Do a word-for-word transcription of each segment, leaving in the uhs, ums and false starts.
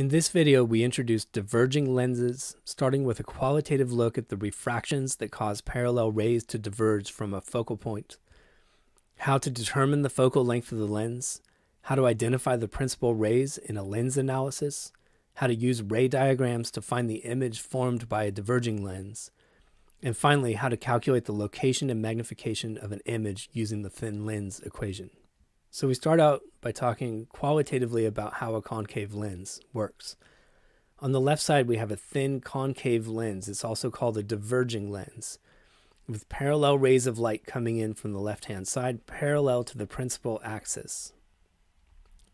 In this video, we introduce diverging lenses, starting with a qualitative look at the refractions that cause parallel rays to diverge from a focal point, how to determine the focal length of the lens, how to identify the principal rays in a lens analysis, how to use ray diagrams to find the image formed by a diverging lens, and finally, how to calculate the location and magnification of an image using the thin lens equation. So we start out by talking qualitatively about how a concave lens works. On the left side, we have a thin concave lens. It's also called a diverging lens, with parallel rays of light coming in from the left-hand side parallel to the principal axis.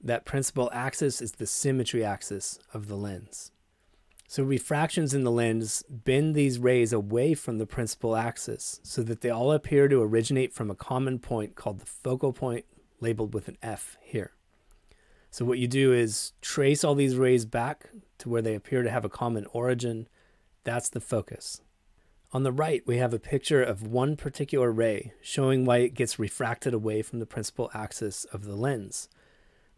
That principal axis is the symmetry axis of the lens. So refractions in the lens bend these rays away from the principal axis so that they all appear to originate from a common point called the focal point, labeled with an F here. So what you do is trace all these rays back to where they appear to have a common origin. That's the focus. On the right, we have a picture of one particular ray showing why it gets refracted away from the principal axis of the lens.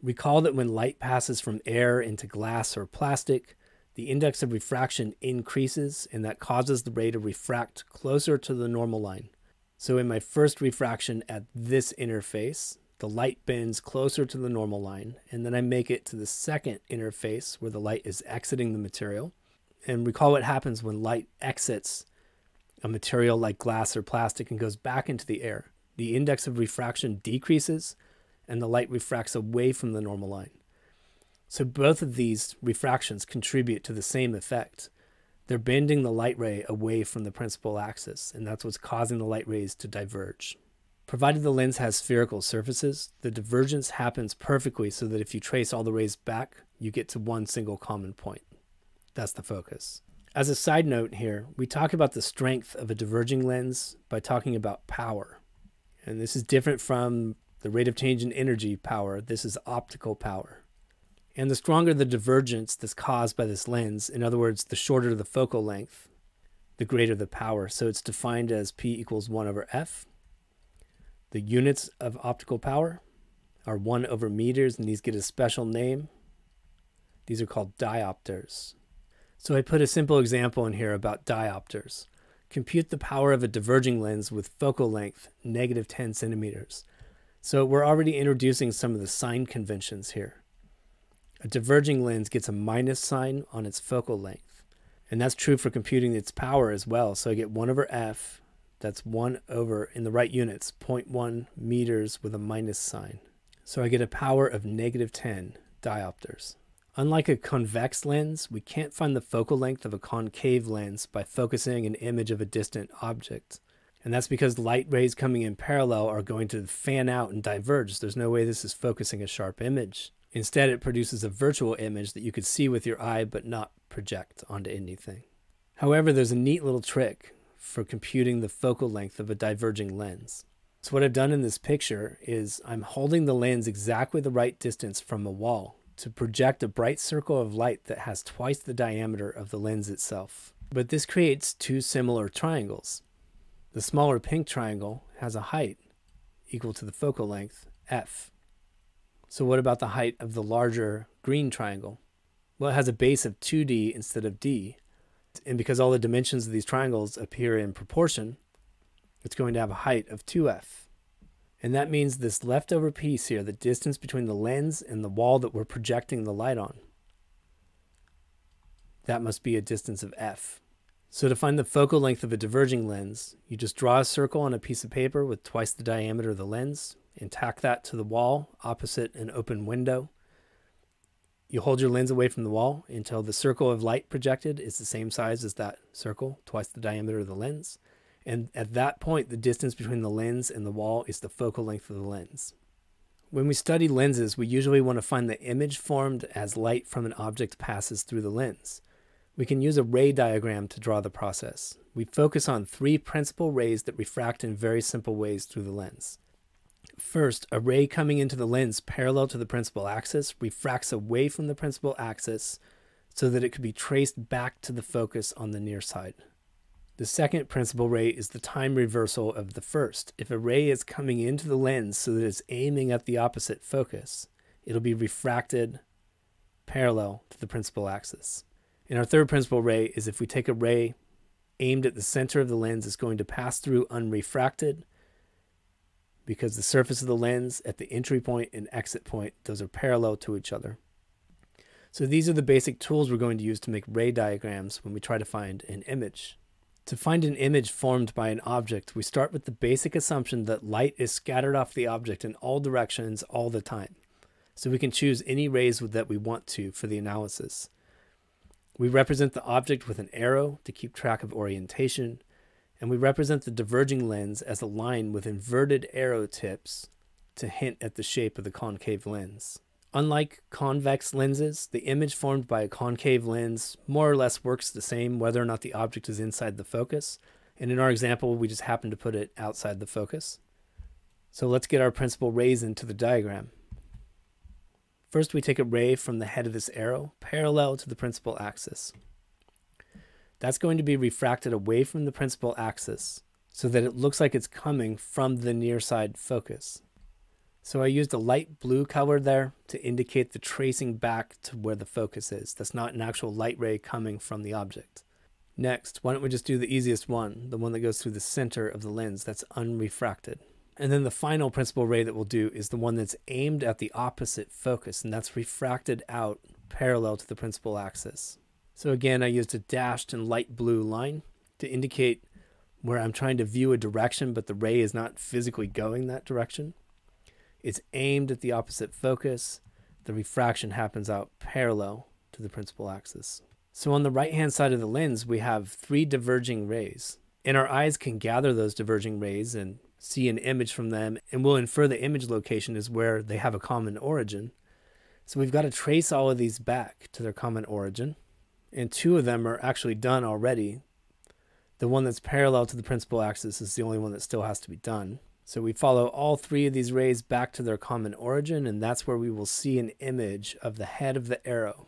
Recall that when light passes from air into glass or plastic, the index of refraction increases, and that causes the ray to refract closer to the normal line. So in my first refraction at this interface, the light bends closer to the normal line, and then I make it to the second interface where the light is exiting the material. And recall what happens when light exits a material like glass or plastic and goes back into the air. The index of refraction decreases, and the light refracts away from the normal line. So both of these refractions contribute to the same effect. They're bending the light ray away from the principal axis, and that's what's causing the light rays to diverge. Provided the lens has spherical surfaces, the divergence happens perfectly so that if you trace all the rays back, you get to one single common point. That's the focus. As a side note here, we talk about the strength of a diverging lens by talking about power. And this is different from the rate of change in energy power. This is optical power. And the stronger the divergence that's caused by this lens, in other words, the shorter the focal length, the greater the power. So it's defined as P equals one over F. The units of optical power are one over meters, and these get a special name. These are called diopters. So I put a simple example in here about diopters. Compute the power of a diverging lens with focal length, negative ten centimeters. So we're already introducing some of the sign conventions here. A diverging lens gets a minus sign on its focal length. And that's true for computing its power as well. So I get one over F. That's one over, in the right units, zero point one meters with a minus sign. So I get a power of negative ten diopters. Unlike a convex lens, we can't find the focal length of a concave lens by focusing an image of a distant object. And that's because light rays coming in parallel are going to fan out and diverge. There's no way this is focusing a sharp image. Instead, it produces a virtual image that you could see with your eye but not project onto anything. However, there's a neat little trick for computing the focal length of a diverging lens. So what I've done in this picture is I'm holding the lens exactly the right distance from a wall to project a bright circle of light that has twice the diameter of the lens itself. But this creates two similar triangles. The smaller pink triangle has a height equal to the focal length, F. So what about the height of the larger green triangle? Well, it has a base of two D instead of D. And because all the dimensions of these triangles appear in proportion, it's going to have a height of two F. And that means this leftover piece here, the distance between the lens and the wall that we're projecting the light on, that must be a distance of F. So to find the focal length of a diverging lens, you just draw a circle on a piece of paper with twice the diameter of the lens and tack that to the wall opposite an open window. You hold your lens away from the wall until the circle of light projected is the same size as that circle, twice the diameter of the lens. And at that point, the distance between the lens and the wall is the focal length of the lens. When we study lenses, we usually want to find the image formed as light from an object passes through the lens. We can use a ray diagram to draw the process. We focus on three principal rays that refract in very simple ways through the lens. First, a ray coming into the lens parallel to the principal axis refracts away from the principal axis so that it could be traced back to the focus on the near side. The second principal ray is the time reversal of the first. If a ray is coming into the lens so that it's aiming at the opposite focus, it'll be refracted parallel to the principal axis. And our third principle ray is if we take a ray aimed at the center of the lens, it's going to pass through unrefracted because the surface of the lens at the entry point and exit point, those are parallel to each other. So these are the basic tools we're going to use to make ray diagrams when we try to find an image. To find an image formed by an object, we start with the basic assumption that light is scattered off the object in all directions all the time. So we can choose any rays that we want to for the analysis. We represent the object with an arrow to keep track of orientation, and we represent the diverging lens as a line with inverted arrow tips to hint at the shape of the concave lens. Unlike convex lenses, the image formed by a concave lens more or less works the same whether or not the object is inside the focus, and in our example we just happen to put it outside the focus. So let's get our principal rays into the diagram. First we take a ray from the head of this arrow parallel to the principal axis. That's going to be refracted away from the principal axis so that it looks like it's coming from the near side focus. So I used a light blue color there to indicate the tracing back to where the focus is. That's not an actual light ray coming from the object. Next, why don't we just do the easiest one, the one that goes through the center of the lens that's unrefracted. And then the final principal ray that we'll do is the one that's aimed at the opposite focus, and that's refracted out parallel to the principal axis. So again, I used a dashed and light blue line to indicate where I'm trying to view a direction, but the ray is not physically going that direction. It's aimed at the opposite focus. The refraction happens out parallel to the principal axis. So on the right-hand side of the lens, we have three diverging rays, and our eyes can gather those diverging rays and see an image from them, and we'll infer the image location is where they have a common origin. So we've got to trace all of these back to their common origin, and two of them are actually done already. The one that's parallel to the principal axis is the only one that still has to be done. So we follow all three of these rays back to their common origin, and that's where we will see an image of the head of the arrow.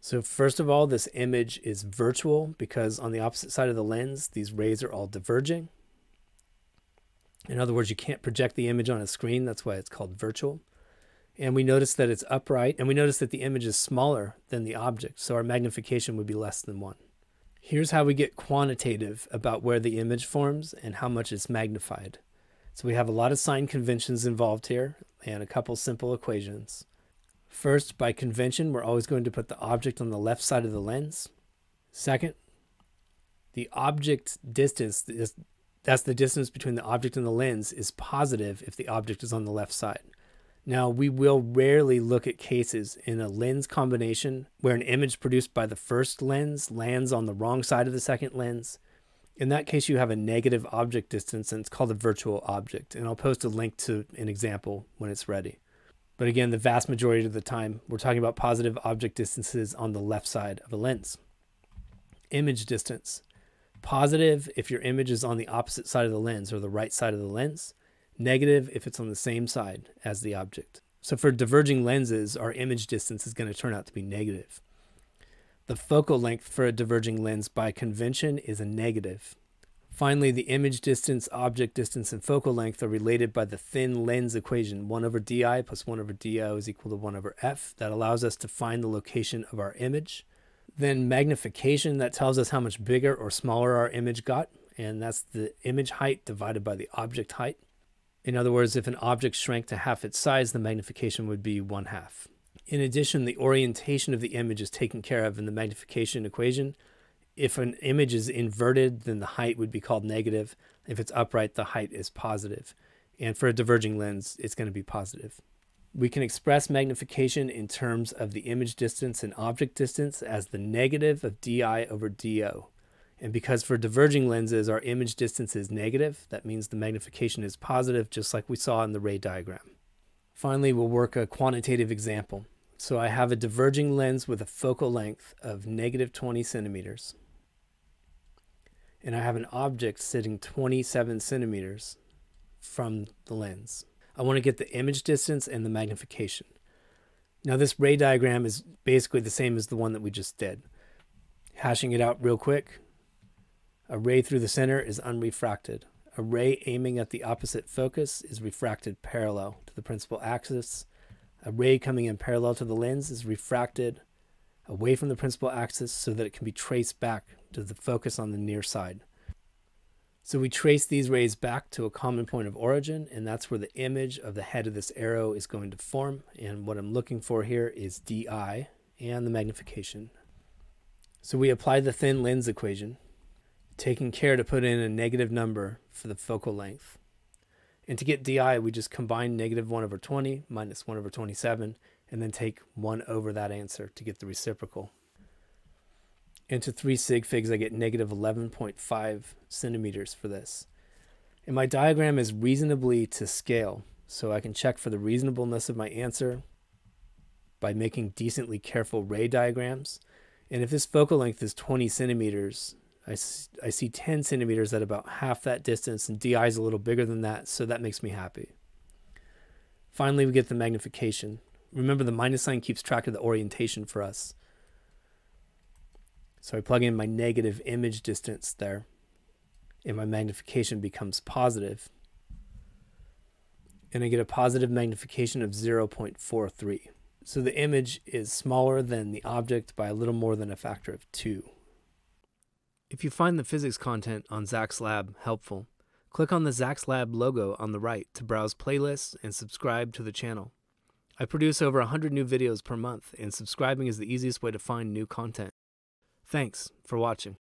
So first of all, this image is virtual because on the opposite side of the lens, these rays are all diverging. In other words, you can't project the image on a screen. That's why it's called virtual. And we notice that it's upright, and we notice that the image is smaller than the object, so our magnification would be less than one. Here's how we get quantitative about where the image forms and how much it's magnified. So we have a lot of sign conventions involved here and a couple simple equations. First, by convention, we're always going to put the object on the left side of the lens. Second, the object distance, that's the distance between the object and the lens, is positive if the object is on the left side. Now, we will rarely look at cases in a lens combination where an image produced by the first lens lands on the wrong side of the second lens. In that case, you have a negative object distance, and it's called a virtual object. And I'll post a link to an example when it's ready. But again, the vast majority of the time, we're talking about positive object distances on the left side of a lens. Image distance. Positive if your image is on the opposite side of the lens or the right side of the lens. Negative if it's on the same side as the object. So for diverging lenses, our image distance is going to turn out to be negative. The focal length for a diverging lens by convention is a negative. Finally, the image distance, object distance, and focal length are related by the thin lens equation. one over D I plus one over D O is equal to one over F. That allows us to find the location of our image. Then magnification, that tells us how much bigger or smaller our image got. And that's the image height divided by the object height. In other words, if an object shrank to half its size, the magnification would be one half. In addition, the orientation of the image is taken care of in the magnification equation. If an image is inverted, then the height would be called negative. If it's upright, the height is positive. And for a diverging lens, it's going to be positive. We can express magnification in terms of the image distance and object distance as the negative of D I over D O. And because for diverging lenses, our image distance is negative, that means the magnification is positive, just like we saw in the ray diagram. Finally, we'll work a quantitative example. So I have a diverging lens with a focal length of negative twenty centimeters. And I have an object sitting twenty-seven centimeters from the lens. I want to get the image distance and the magnification. Now this ray diagram is basically the same as the one that we just did. Hashing it out real quick. A ray through the center is unrefracted. A ray aiming at the opposite focus is refracted parallel to the principal axis. a ray coming in parallel to the lens is refracted away from the principal axis so that it can be traced back to the focus on the near side. So we trace these rays back to a common point of origin, and that's where the image of the head of this arrow is going to form. And what I'm looking for here is D I and the magnification. So we apply the thin lens equation, taking care to put in a negative number for the focal length. And to get D I, we just combine negative one over twenty minus one over twenty-seven, and then take one over that answer to get the reciprocal. And to three sig figs, I get negative eleven point five centimeters for this. And my diagram is reasonably to scale, so I can check for the reasonableness of my answer by making decently careful ray diagrams. And if this focal length is twenty centimeters, I, I see ten centimeters at about half that distance, and D I is a little bigger than that, so that makes me happy. Finally, we get the magnification. Remember, the minus sign keeps track of the orientation for us. So I plug in my negative image distance there, and my magnification becomes positive. And I get a positive magnification of zero point four three. So the image is smaller than the object by a little more than a factor of two. If you find the physics content on Zak's Lab helpful, click on the Zak's Lab logo on the right to browse playlists and subscribe to the channel. I produce over one hundred new videos per month, and subscribing is the easiest way to find new content. Thanks for watching.